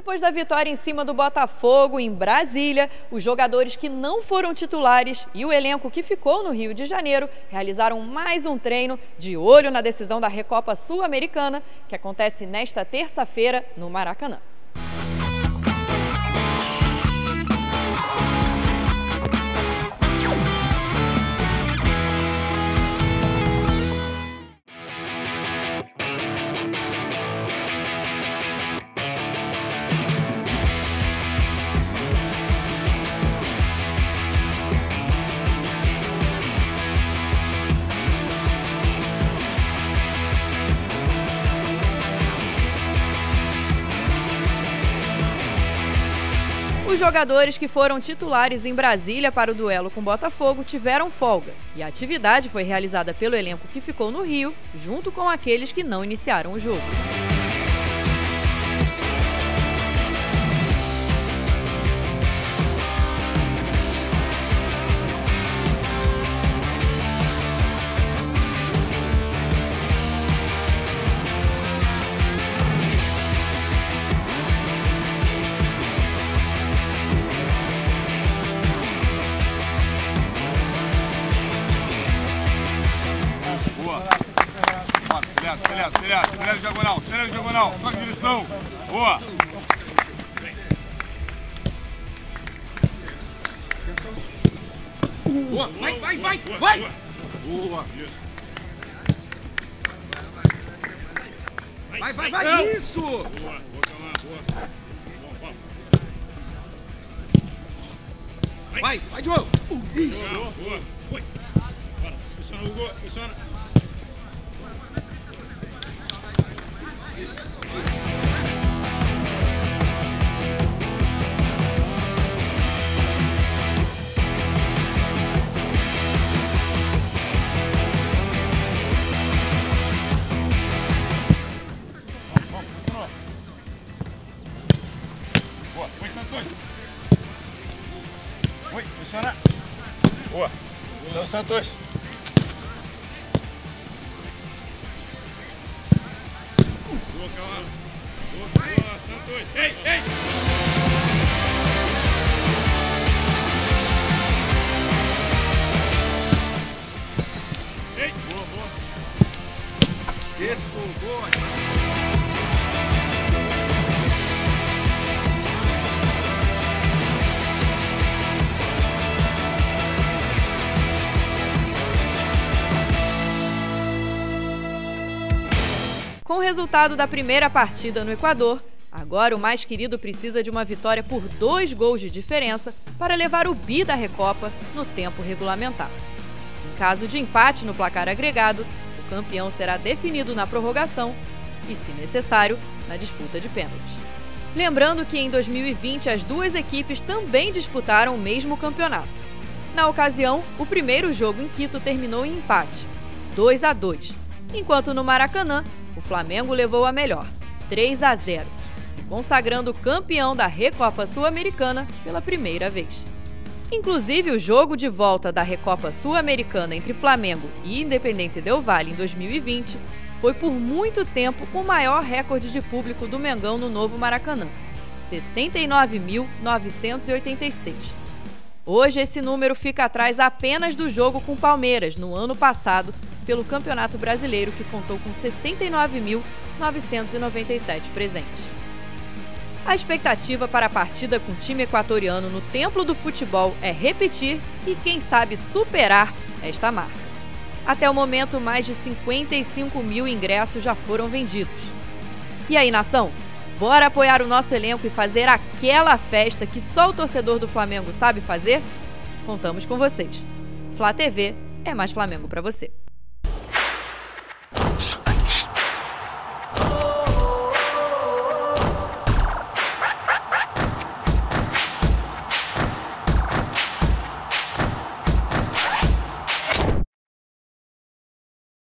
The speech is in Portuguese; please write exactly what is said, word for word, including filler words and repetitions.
Depois da vitória em cima do Botafogo, em Brasília, os jogadores que não foram titulares e o elenco que ficou no Rio de Janeiro realizaram mais um treino de olho na decisão da Recopa Sul-Americana, que acontece nesta terça-feira no Maracanã. Os jogadores que foram titulares em Brasília para o duelo com o Botafogo tiveram folga e a atividade foi realizada pelo elenco que ficou no Rio, junto com aqueles que não iniciaram o jogo. Acelera, acelera, acelera diagonal, acelera diagonal, toca a direção, boa! Boa, vai, vai, vai, vai! Boa! Vai, vai, vai, isso! Boa, boa, boa! Vai, vai de novo! Isso! Boa, boa! Foi! Funciona, Hugo, funciona! Boa, foi, Santoni. Foi, funciona. Boa. São Santos. Boa, calma. Boa, boa, Santos. Ei, ei! Ei, boa, boa. Isso, boa. Com o resultado da primeira partida no Equador, agora o mais querido precisa de uma vitória por dois gols de diferença para levar o bi da Recopa no tempo regulamentar. Em caso de empate no placar agregado, o campeão será definido na prorrogação e, se necessário, na disputa de pênaltis. Lembrando que em dois mil e vinte as duas equipes também disputaram o mesmo campeonato. Na ocasião, o primeiro jogo em Quito terminou em empate, dois a dois, enquanto no Maracanã, o Flamengo levou a melhor, três a zero, se consagrando campeão da Recopa Sul-Americana pela primeira vez. Inclusive, o jogo de volta da Recopa Sul-Americana entre Flamengo e Independiente Del Valle em dois mil e vinte foi por muito tempo o maior recorde de público do Mengão no novo Maracanã, sessenta e nove mil novecentos e oitenta e seis. Hoje, esse número fica atrás apenas do jogo com Palmeiras, no ano passado, pelo Campeonato Brasileiro, que contou com sessenta e nove mil novecentos e noventa e sete presentes. A expectativa para a partida com o time equatoriano no Templo do Futebol é repetir e, quem sabe, superar esta marca. Até o momento, mais de cinquenta e cinco mil ingressos já foram vendidos. E aí, nação? Bora apoiar o nosso elenco e fazer aquela festa que só o torcedor do Flamengo sabe fazer? Contamos com vocês. FlaTV é mais Flamengo para você.